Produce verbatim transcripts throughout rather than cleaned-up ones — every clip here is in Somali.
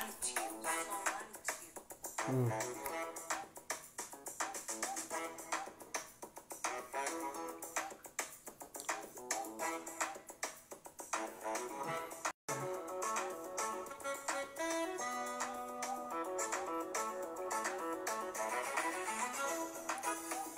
Mm.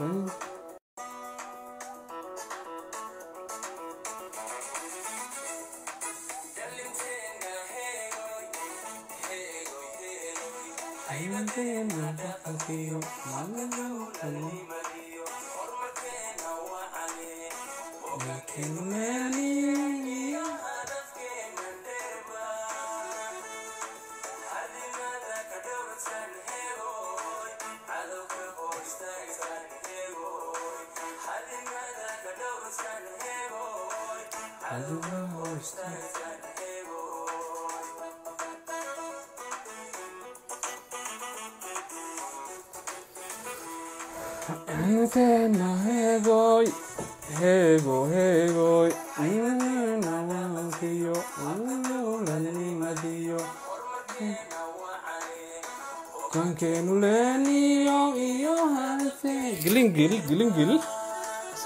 Mm.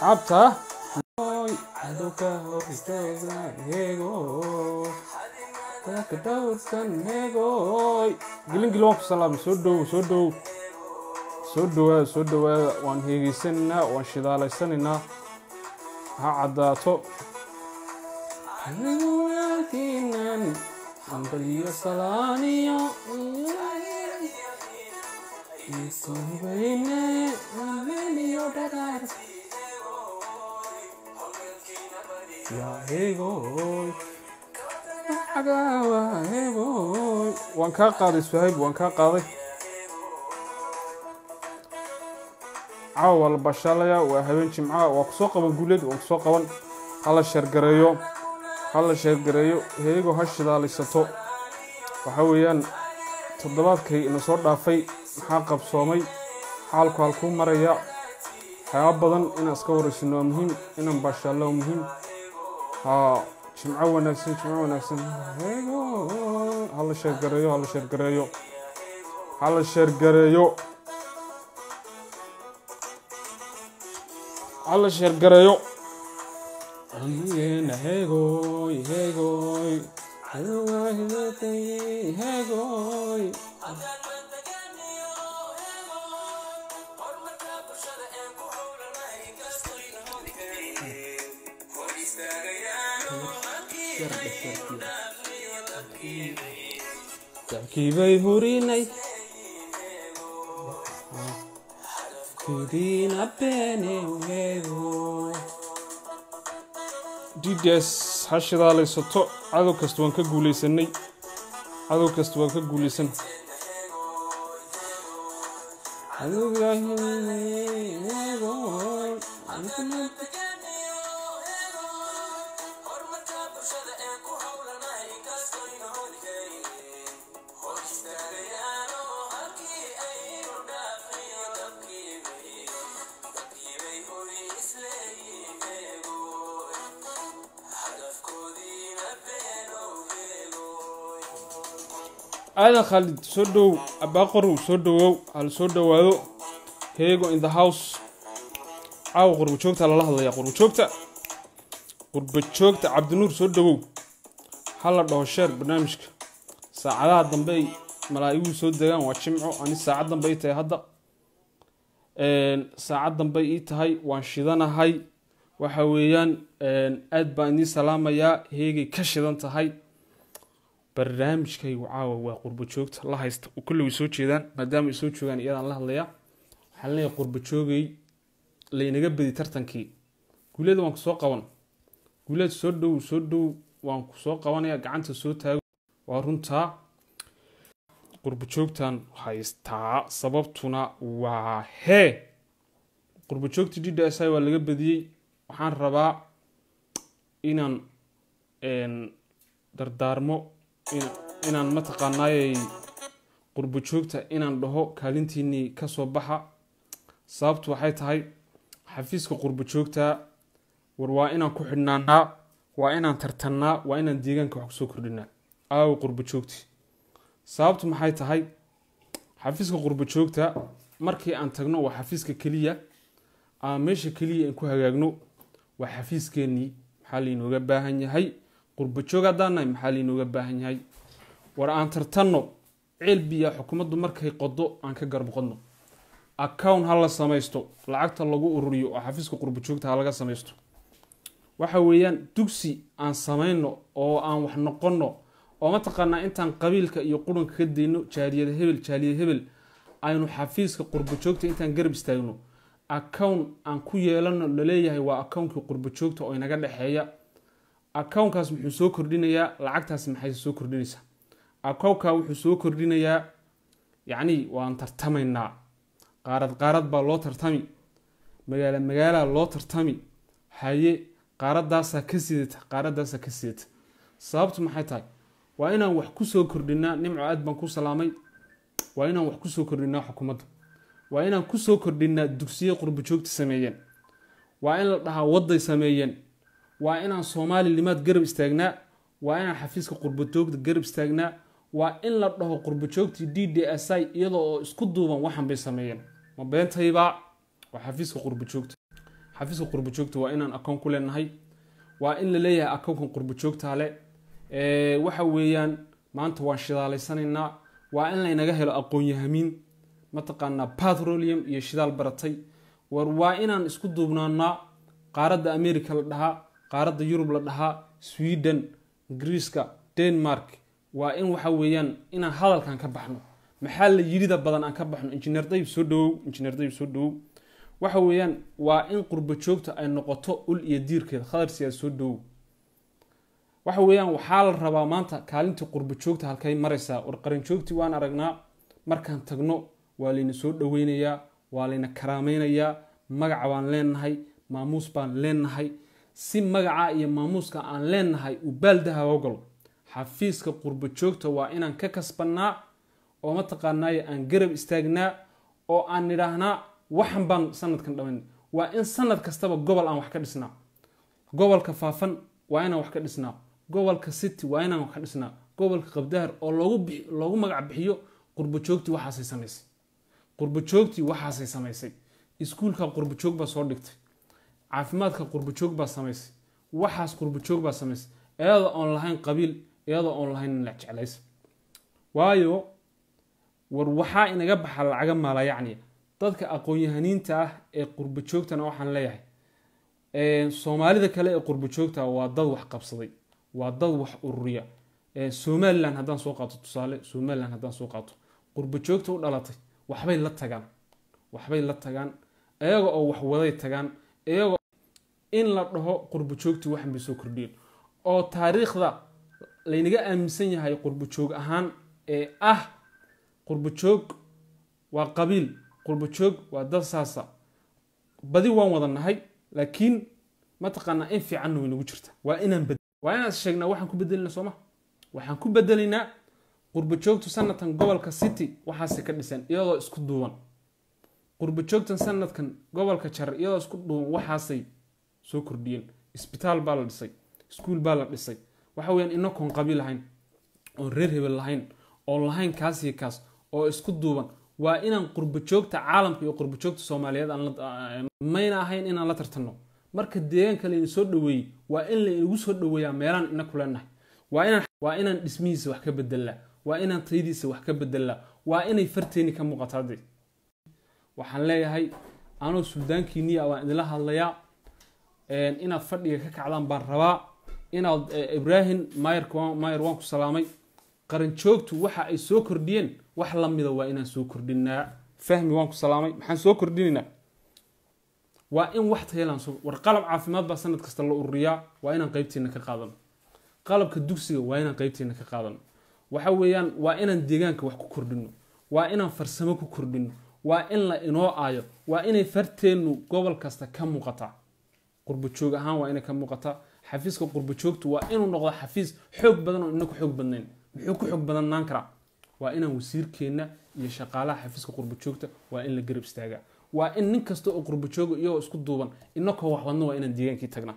صعبتها قلنقل وانك سلام سودو سودو سودو سودو وان هيغي سننا وان شدالي سننا ها عداتو هنو لكنن عمبليو سلانيو يسو بيني ومينيو دادار يا هيغوي أقوى هيغوي وان كان قاضي سهيب وان كان قاضي عاول بشاليا وهبين شمعة وقصوقة بنقولد وقصوقة ون هلا شرقريو هلا شرقريو هيغو هش دالي ستو وحويان تضباط كي نصور دافي حاقب صومي حالكو هالكو مريا حيابضن إن أسكور شنو مهم إن بشالو مهم ها جمعة ونفسي جمعة ونفسي هيجو هلا شرقريو هلا شرقريو هلا شرقريو هلا شرقريو هيجو هيجو هيجو هيجو كيفاي هوريني كودينا بيني وهيغو دي ديس هاشدالي ستو عدو كاستوان كغوليسني عدو كاستوان كغوليسن عدو غايني هيغو انتم أنا خالد سودو أباقرو سودو هل سودو هذا هيجو in the house أو غرب شوكتا لا لحظة يا غرب شوكتا غرب شوكتا عبد النور سودو هلا بوشر برنامجك ساعات ضمبي ملايو سودو وشمعو أنا ساعات ضمبي تي هذا ساعات ضمبي تهاي وانشيدنا هاي وحويان أدباني سلامة يا هيجي كشيدنا تهاي barnaamijkay wacaawa waa qurbo joogta la haysta oo kullu soo jeedaan maadaama soo joogan iyadaan la hadlaya hal la qurbo joogay leeynaga badi tartankii guuleed waan ku soo qaban guuleed soo dhow soo dhow waan ku soo qabanaya gacanta soo taago waa runta qurbo joogtan haysta sababtuna waa he qurbo joogti diidaysay waa laga badiyay waxaan rabaa inaan een dardaarmo إن أنا متقنعي قرب شوكتا إن أنا له كالنتيني كسبها صابت وحيت هاي حفيزك قرب شوكتا وروا إن كحنانا وإن ترتنا وإن ديجان كحسوكرنا أو قرب شوكتي sababtu maxay tahay xafiiska qurbo joogta markii aan tagno waa xafiiska kaliya aan meesha kaliya ku hagaagno waa xafiiskeeni maxaa liinooga baahan yahay qurbo joog aadana maxaa liinooga baahan yahay war aan tartanno cilbiya xukuumaddu markay qodo aan ka garab qodno account hal la samaysto lacagta lagu ururiyo xafiiska qurbo joogta laga samaysto waxa weeyaan dugsi aan sameeyno oo aan wax noqono oo ma taqana intaan qabiilka iyo qurunka ka deeyno jaariyada hebel jaariyada hebel aynu xafiiska qurbo joogta intaan garab istaagno account aan ku yeelano la leeyahay waa account-ka qurbo joogta oo inaga dhaxeeya account-kaas wuxuu soo kordhinayaa lacagtaas maxay soo kordhinaysaa account-ka wuxuu soo kordhinayaa yaani waan tartamaynaa qaarad qaarad baa loo tartami magaala magaala loo tartami haye qaaradaas ka sidata qaaradaas ka sidata sababtu maxay tahay waa inaan wax ku soo kordhinaa nimco aad baan ku salaamay waa inaan wax ku soo kordhinaa xukuumadda waa inaan ku soo kordhinaa dugsiyo qurbo joogta sameeyeen waa in la dhaha waday sameeyeen waa inaan Soomaali limaad garab istaagnaa waa inaan xafiiska qurbo joogta garab istaagnaa waa in la dhaho qurbo joogta D D S I iyadoo isku duuban waxan bay sameeyeen ma beentayba waa xafiiska qurbo joogta xafiiska qurbo joogta waa inaan account ku leenahay waa in la leeyahay account qurbo joogta leh ee waxa weeyaan maanta waan shidaalaysanayna waa in la inaga helo aqoon yahamiin ma taqaana petroleum iyo shidaal baratay war waa inaan isku duubnaana qaaradda America la dhaha qaaradda Yurub la dhaha Sweden Greece Denmark waa in waxa weeyaan inaan hadalkan ka baxno maxaa la yirida badan aan ka baxno engineer dayb soo dhaw engineer dayb soo dhaw waxa weeyaan waa in qurbo joogta ay noqoto ul iyo diirkeed khadar siyaas soo dhaw waxa weeyaan waxa la rabaa maanta kaalinta qurbo joogta halkay maraysa war qaran joogti waan aragnaa markaan tagno waa leena soo dhaweynaya waa leena karaameynaya magaca waan leenahay maamuus baan leenahay si magaca iyo maamuuska aan leenahay u baldaha ogol xafiiska qurbo joogta waa inaan ka kasbanaa oo ma taqaanaay aan garab istaagnaa oo aan niraahnaa waxan baan sanadkan dhameyn waa in sanad kastaba gobol aan wax ka dhisnaa gobolka faafan waa inaan wax ka dhisnaa gobolka city waa inaan ka dhisnaa gobolka qabdaar oo loogu loogu magac bixiyo qurbo joogti waxa ay sameysay qurbo joogti waxa ay sameysay iskuulka qurbo joog ba soo dhigtay caafimaadka qurbo joog ba sameysay waxaas qurbo joog ba sameysay iyada online qabiil iyada online la jecelays waayo war waxa inaga baxal lacaga maala yaani dadka aqoon yahaniinta ah ee qurbo joogtana waxaan leeyahay ee Soomaalida kale ee qurbo joogta waa dad wax qabsaday waa dad wax ururiya ee Soomaaliland hadaan soo qaato tusaale Soomaaliland hadaan soo qaato qurbo joogta u dhalatay waxbay la tagaan waxbay la tagaan ayaga oo wax waday tagaan ayaga in la dhaho qurbo joogti waxan bay soo kordhiyeen oo taariikhda leeynaga aaminsan yahay qurbo joog ahaan ee ah qurbo joog waa qabiil qurbo joog waa dad saasa badi waan wadanahay لكن ما تقنع إن في عنه إنه وجرته وأنا بد وأنا الشجنا واحد كبدلنا سما واحد كبدلنا قرب شوكت سنة تنقول كسيتي وحاسة كنسان يلا اسكدوان قرب شوكت سنة تنقول كشر يلا اسكدوان وحاسة سكر دين إسبيتال بالرسي سكول بالرسي وحويان إنه كان قبيل هين أو ريره بالهين أو الهين كاسي كاس أو اسكدوان وإن قرب شوكت عالم في قرب شوكت سوماليات أنا ما يناهين إن الله ترتنو مركز ديان كله يسودوي وإن اللي يسودوي يا ميران إن كلنا وإن وإن اسميز وحكب الدلة وإن تيديس وحكب الدلة وإن يفرتني كم قطعة وحلاي هاي أنا السودان كينيا وإن الله الله يا إن الفرد يكك على برا إن إبراهيم مايركوان مايروانك سلامي قرن شوكت وحق السكر دين وحلم إذا وإن السكر دينا فهم وانك سلامي محن سكر دينا وإن واحد هيلان صو والقلب عافمات بس أنا تكسر له الرياء وإن قيبتي إنك قادم قلب كدوسي وإن قيبتي إنك قادم وحويان وإن ديجانك وحكو كردنو وإن فرسمكو كردنو وإن لا إنواع آية وإن فرتنو قبل كسر كم مقطع قرب تشوج هان وإن كم مقطع حفيزك قرب تشوجت وإن نقض حفيز حب بدنو إنك حب بدنين حكو حب بدن نانكرا وإن وسير كنا يشقاله حفيزك قرب تشوجت وإن الجرب استعجع وإن نكستو قرب جوجو يو اسكو دوبان إنكو وحدنا وإن ديانكي تغنا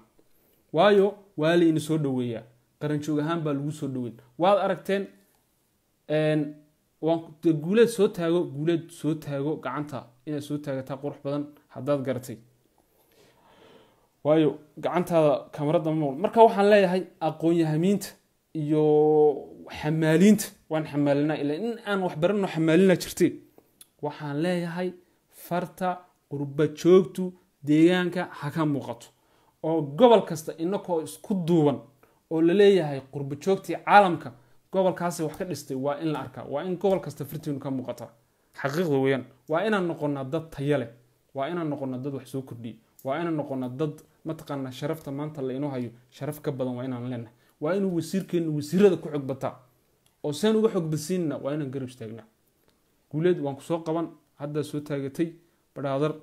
وايو والي إن سودوية قرن جوجهان بالو سودوين وال أركتين guulad soo taago guulad soo taago gacanta inay soo taagata qurux badan hadaad garatay waayo gacantaada kamarada ma noqon marka waxaan leeyahay aqoon yahamiinta iyo xamaalinta waan xamaalinaa ilaa in aan wax barano xamaalina jirtay waxaan leeyahay farta qurba joogtu deegaanka haka muuqato oo gobol kasta inakoo isku duuban oo la leeyahay qurba joogti caalamka gobolkaasi wax ka dhistay waa in la arka waa in gobol kasta fartiinu ka muuqato xaqiiqda weeyaan waa inaan noqono dad tayo leh waa inaan noqono dad wax soo kordhiya waa inaan noqono dad mataqana sharafta maanta la inoo hayo sharaf ka badan waa inaan leenahay waa inuu wasiirkeen wasiirada ku xog bataa oo seen uga xog bisiinna waa inaan garab istaagnaa guuleed waan ku soo qaban hadda soo taagatay badhaadar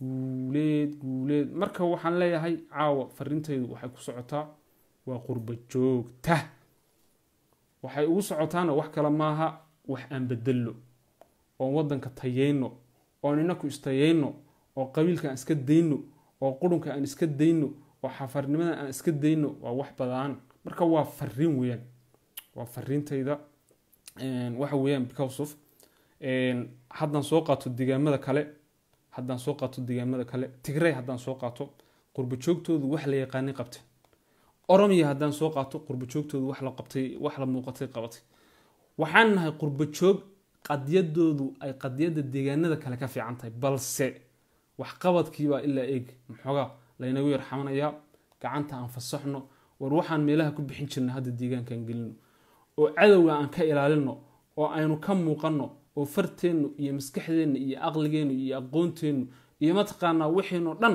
guuleed guuleed marka waxaan leeyahay caawa farintaydu waxay ku socotaa waa qurba joogta waxay ugu socotaana wax kala maaha wax aan bedelno oo wadanka tayeyno oo inaku istayeyno oo qabiilka aan iska deyno oo qudunka aan iska deyno oo xafarnimada aan iska deyno waa wax badan marka waa farriin weeyaan waa farriintayda een waxa weeyaan because of een haddaan soo qaato deegaamada kale haddaan soo qaato deegaamada kale Tigray haddaan soo qaato qurba joogtoodu wax la yaqaan qabtay Oromia haddaan soo qaato qurba joogtoodu wax la qabtay wax la muuqatay qabatay waxaan nahay qurba joog qadiyadoodu ay qadiyada deegaanada kale ka fiican tahay balse wax qabadkii baa ilaa eeg maxooga la inagu yarxamanaya gacanta aan fasaxno war waxaan meelaha ku bixin jirnaa hadda deegaankan gelino oo cadawga aan ka ilaalino oo aanu ka muuqano oo farteenu iyo maskaxdeenu iyo aqligeenu iyo aqoonteenu iyo mataqaana wixiino dhan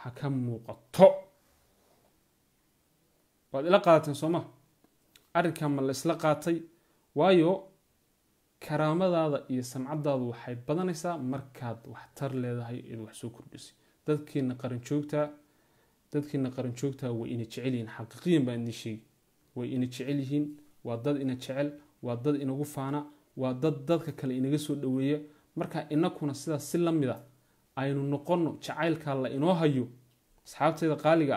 ha ka muuqato waad ila qaadateen Soomaa arrinka ma la isla qaatay waayo karaamadaada iyo samcadaadu waxay badanaysaa markaad wax tar leedahay ee wax soo kordhisay dadkiina qaran joogta dadkiina qaran joogta way ina jecel yihiin xaqiiqin baan idin sheegay way ina jecel yihiin waa dad ina jecel waa dad inagu faana waa dad dadka kale inaga soo dhaweeya marka inakuna sida si lamid ah aynu noqono jacaylka la inoo hayo asxaabtayda qaaliga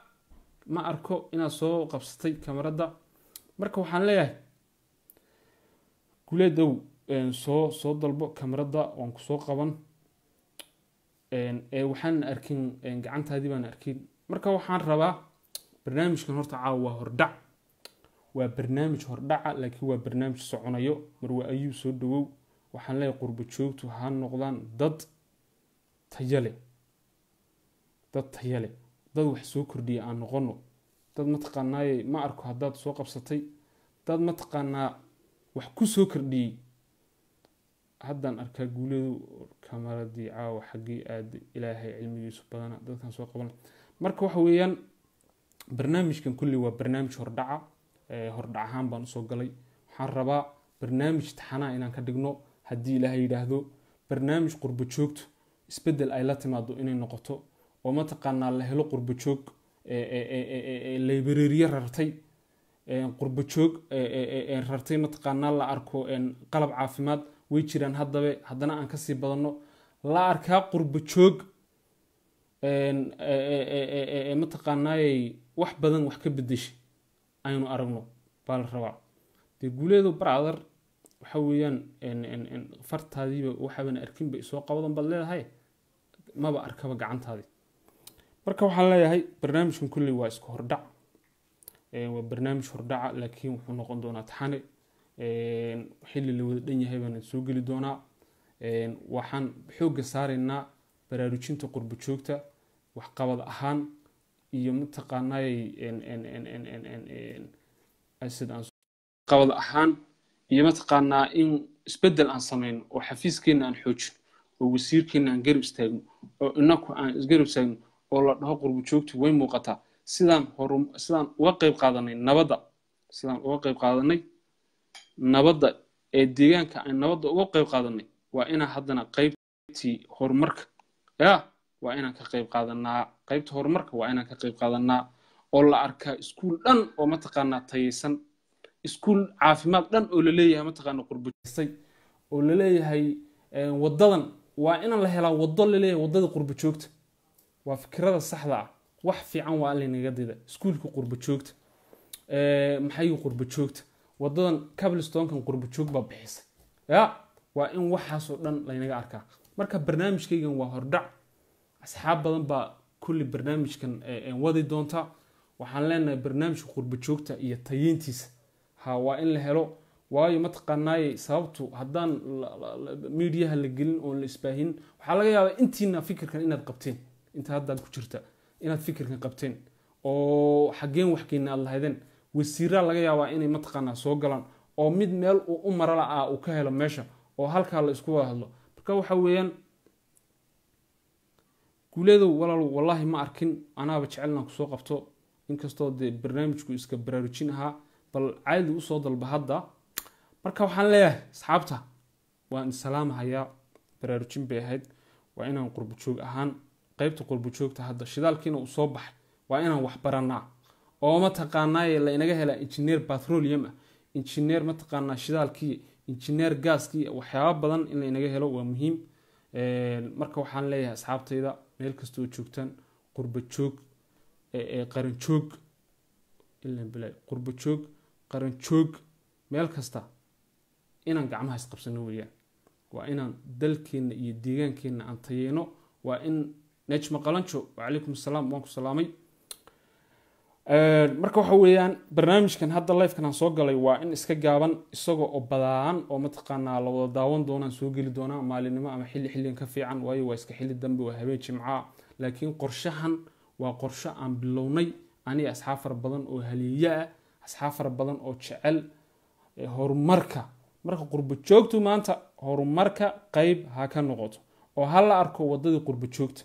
ma arko inaa soo qabsatay kamarada marka waxaan leeyahay guuleedu een soo soo dalbo kamarada waan ku soo qaban een ee waxaan arkin een gacantaadi baan arkin marka waxaan rabaa barnaamijkan horta caawa hordac waa barnaamij hordaca laakiin waa barnaamij soconayo mar waa ayuu soo dhawow waxaan leeyahay qurba joogtu ha noqdaan dad tayale dad tayale dad wax soo kordhiya aan noqono dad ma taqaanaay ma arko hadaad soo qabsatay dad ma taqaana wax ku soo kordhiyay haddaan arkaa guuleedu kamaradii caawa xaqii aad ilaahay cilmigiisu badana dadkan soo qaban marka waxa weeyaan barnaamijkan kulli waa barnaamij hordaca ee hordac ahaan baan soo galay waxaan rabaa barnaamij taxana inaan ka dhigno hadii ilaahay yiraahdo barnaamij qurba joogto isbedel ay la timaado inay noqoto oo ma taqaanaa la helo qurba joog ee ee ee library rartay ee qurba joog ee ee rartay ma taqaanaa la arko in qalab caafimaad way jiraan haddaba haddana aan ka sii badano la arkaa qurba joog een ee ma taqaanaay wax badan wax ka bedeshay aynu aragno bal rabaa de guuleedu brother waxa weeyaan een een fartaadiiba waxaan arkin bay soo qabadan bad leedahay maba arkaba gacantaadi marka waxaan leeyahay barnaamijkan kulli waa isku hordac ee waa barnaamij hordaca laakiin wuxuu noqon doonaa taxane een xilli la wada dhan yahay baan soo gali doonaa een waxaan xooga saaraynaa baraarujinta qurba joogta wax qabad ahaan iyo ma taqaanaay een een een een een een een asidaan qabad ahaan iyo ma taqaanaa in isbedel aan sameeyno oo xafiiskeena aan xoojin oo wasiirkeena aan garab istaagno oo inaku aan garab istaagno oo la dhaho qurba joogtu way muuqataa sidaan hor sidaan uga qayb qaadanay nabada sidaan uga qayb qaadanay nabada deegaanka aan nabad uga qayb qaadanay waa ina haddana qaybtii horumarka ya waa ina ka qayb qaadanaa qaybta horumarka waa ina ka qayb qaadanaa oo la arka iskuul dhan oo ma taqaanaa taysan iskuul caafimaad dhan oo la leeyahay ma taqaanaa qurbujisay oo la leeyahay wadadan waa ina la helaa wado la leeyahay wadada qurbujoogta waa fikrada saxda ah wax fiican waa la inaga diida iskuulka qurbujoogta ee maxay qurbujoogta waddan Cobblestone kan qurbujoog ba bixisay ya waa in waxaas oo dhan la inaga arkaa marka barnaamijkaygan waa hordhac asxaab badan ba kulli barnaamijkan ee wadi doonta waxaan leenahay barnaamijka qurbujoogta iyo tayintiisa ha waa in la helo waayo ma taqanaay sababtu hadaan media la gelin oo la isbaahin waxa laga yaabaa intiina fikirkan inaad qabteen inta hadda ku jirta inaad fikirkan qabteen oo xaqeen wax keenna Allah hadan wasiira laga yaabaa inay matqana soo galaan oo mid meel uu u marala ah uu ka helo meesha oo halka la isku wada hadlo marka waxa weeyaan kuleedo walaal wallahi ma arkin anaaba jecelna ku soo qabto inkastoo barnaamijku iska baraarujinaha bal caadi u soo dalba hadda marka waxaan leeyahay asxaabta waan salaam haya baraarujin beehayd waa inaan qurbujoog ahaan qaybta qurbujoogta hadda shidaalkiina uu soo baxay waa inaan wax baranaa oo ma taqaanaay la inaga hela engineer petroleum engineer ma taqaanaa shidaalkii engineer gaaskii waxyaabo badan in la inaga helo waa muhiim ee marka waxaan leeyahay asxaabtayda meel kasto joogtaan qurbujoog ee qaran joog ilaa bilaa qurbujoog qaran joog meel kasta inaan gacmaha is qabsano weeyaan waa inaan dalkeena iyo deegaankeena aan tayeeno waa in najma qalanjo wa alaykum salaam waan ku salaamay marka waxa weeyaan barnaamijkan hadda live-kan aan soo galay waa in iska gaaban isagoo oo badaan oo ma taqaanaa la wada daawan doonaan soo gali doonaa maalinimo ama xilli xilliin ka fiican waayo waa iska xilli dambe waa habeen jimca laakiin qorshahan waa qorsho aan bilownay aniga asxaab far badan oo haliya asxaab far badan oo jecel horumarka marka qurbujoogtu maanta horumarka qayb ha ka noqoto oo hal arko wadada qurbujoogta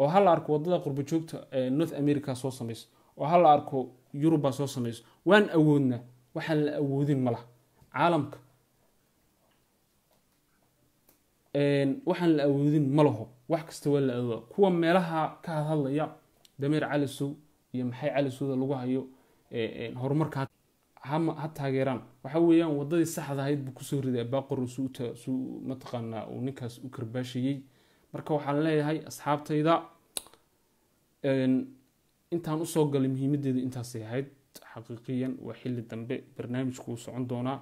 oo hal arko wadada qurbujoogta North America soo sameeyay وهلا أركو يوروبا سوسميس وين أودنا وحل أودين ملا عالمك إن وحل أودين ملاه وحك استوى الأذى كوا ملها كهذا يا دمير على السوق يمحي على السوق اللوجه يو إن هرمر كه هم حتى هجران وحوي يوم وضد السحب هاي بكسور ذا باقر وسوت سو متقنة ونكهس وكرباشي مركو حلا هاي أصحاب تيدا إن intaan u soo galay muhiimadeeda intaas ay ahayd xaqiiqiyan waa xilli dambe barnaamijku uu socon doona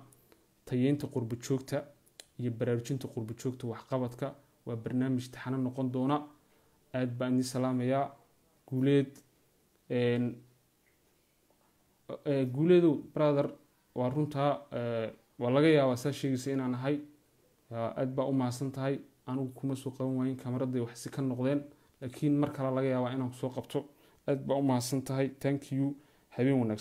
tayeynta qurbujoogta iyo baraarujinta qurbujoogta wax qabadka waa barnaamij taxana noqon doona aad baan idin salaamayaa guuleed een ee guuleedu brother waa runta waa laga yaabaa sa sheegaysa inaan ahay aad baa u maasan tahay anigu kuma soo qaban waayin kamarada wax si ka noqdeen laakiin mar kale laga yaabaa inaan ku soo qabto أتبع ما سنتهي thank you having a